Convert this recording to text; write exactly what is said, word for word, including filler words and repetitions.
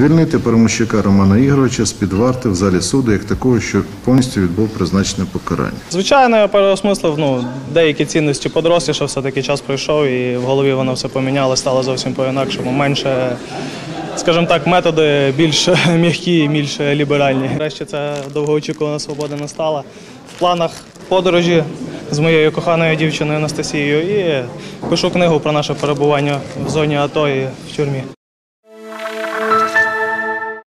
звільнити Перемощака Романа Ігоровича з-під варти в залі суду, як такого, що повністю відбув призначене покарання. Звичайно, я переосмислив, ну, деякі цінності подрослішав, все-таки час пройшов і в голові воно все помінялося, стало зовсім по-інакшому, менше, скажімо так, методи більш м'які і більш ліберальні. Врешті ця довгоочікувана свобода настала. В планах подорожі з моєю коханою дівчиною Анастасією і пишу книгу про наше перебування в зоні АТО і в тюрмі.